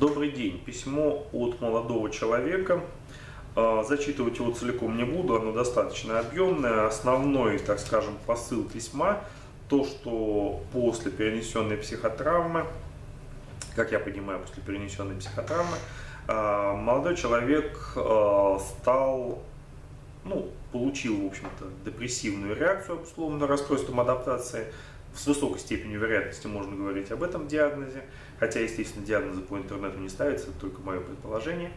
Добрый день. Письмо от молодого человека. Зачитывать его целиком не буду, оно достаточно объемное. Основной, так скажем, посыл письма то, что после перенесенной психотравмы, как я понимаю, после перенесенной психотравмы, молодой человек стал, получил, в общем-то, депрессивную реакцию, условно, расстройством адаптации. С высокой степенью вероятности можно говорить об этом диагнозе, хотя, естественно, диагнозы по интернету не ставятся, это только мое предположение.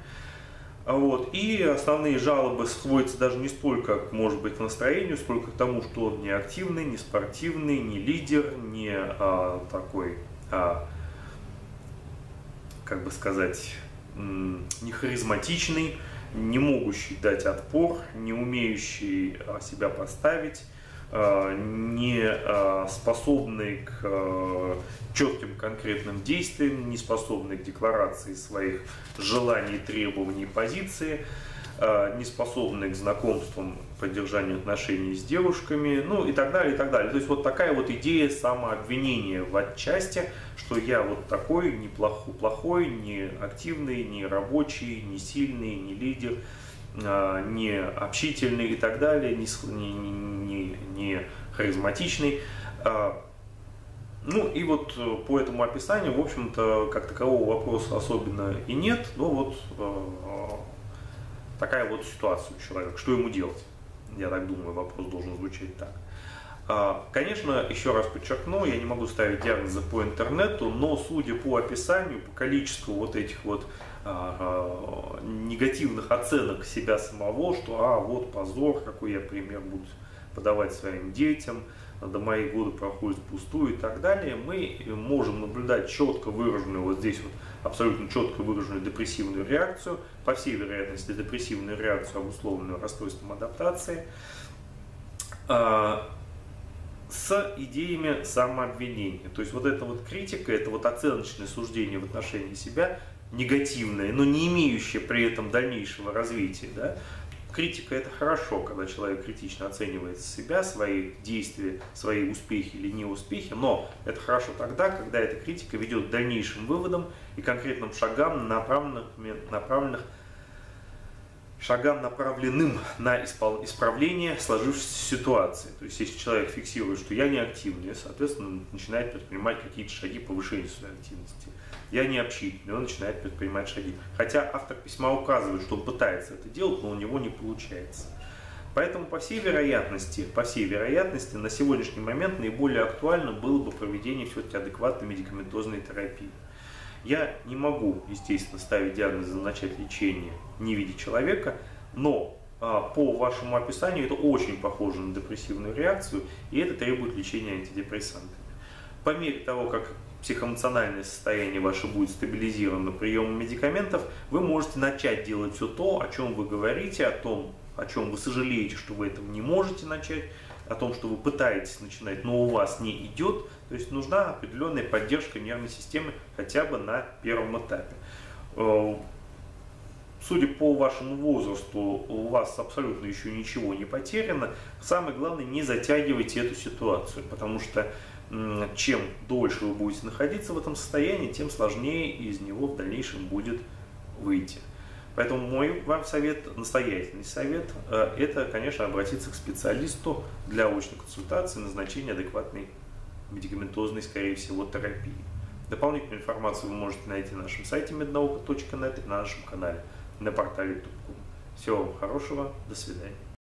Вот. И основные жалобы сводятся даже не столько, может быть, к настроению, сколько к тому, что он не активный, не спортивный, не лидер, не такой, как бы сказать, не харизматичный, не могущий дать отпор, не умеющий себя поставить, не способный к четким конкретным действиям, не способный к декларации своих желаний, требований, позиции, не способный к знакомствам, поддержанию отношений с девушками, и так далее, и так далее. То есть вот такая вот идея самообвинения в отчасти, что я вот такой, плохой, не активный, не рабочий, не сильный, не лидер, не общительный и так далее, не харизматичный. И вот по этому описанию, в общем-то, как такового вопроса особенно и нет, но вот такая вот ситуация у человека. Что ему делать? Я так думаю, вопрос должен звучать так. Конечно, еще раз подчеркну, я не могу ставить диагнозы по интернету, но судя по описанию, по количеству вот этих вот негативных оценок себя самого, что вот позор, какой я пример буду подавать своим детям, да мои годы проходят впустую и так далее, мы можем наблюдать четко выраженную, вот здесь вот абсолютно четко выраженную депрессивную реакцию, по всей вероятности депрессивную реакцию, обусловленную расстройством адаптации, с идеями самообвинения. То есть вот эта вот критика, это вот оценочное суждение в отношении себя, негативное, но не имеющее при этом дальнейшего развития. Да? Критика – это хорошо, когда человек критично оценивает себя, свои действия, свои успехи или неуспехи, но это хорошо тогда, когда эта критика ведет к дальнейшим выводам и конкретным шагам, направленным на исправление сложившейся ситуации. То есть, если человек фиксирует, что я не активный, соответственно, он начинает предпринимать какие-то шаги повышения своей активности. Я не общительный, он начинает предпринимать шаги. Хотя автор письма указывает, что он пытается это делать, но у него не получается. Поэтому, по всей вероятности, на сегодняшний момент наиболее актуально было бы проведение все-таки адекватной медикаментозной терапии. Я не могу, естественно, ставить диагноз и начать лечение, не видя человека, но по вашему описанию это очень похоже на депрессивную реакцию, и это требует лечения антидепрессантами. По мере того, как психоэмоциональное состояние ваше будет стабилизировано приемом медикаментов, вы можете начать делать все то, о чем вы говорите, о том, о чем вы сожалеете, что вы этого не можете начать, о том, что вы пытаетесь начинать, но у вас не идет. То есть нужна определенная поддержка нервной системы хотя бы на первом этапе. Судя по вашему возрасту, у вас абсолютно еще ничего не потеряно. Самое главное, не затягивайте эту ситуацию, потому что чем дольше вы будете находиться в этом состоянии, тем сложнее из него в дальнейшем будет выйти. Поэтому мой вам совет, настоятельный совет, это, конечно, обратиться к специалисту для очной консультации, назначения адекватной медикаментозной, скорее всего, терапии. Дополнительную информацию вы можете найти на нашем сайте mednauka.net и на нашем канале на портале youtube.com. Всего вам хорошего, до свидания.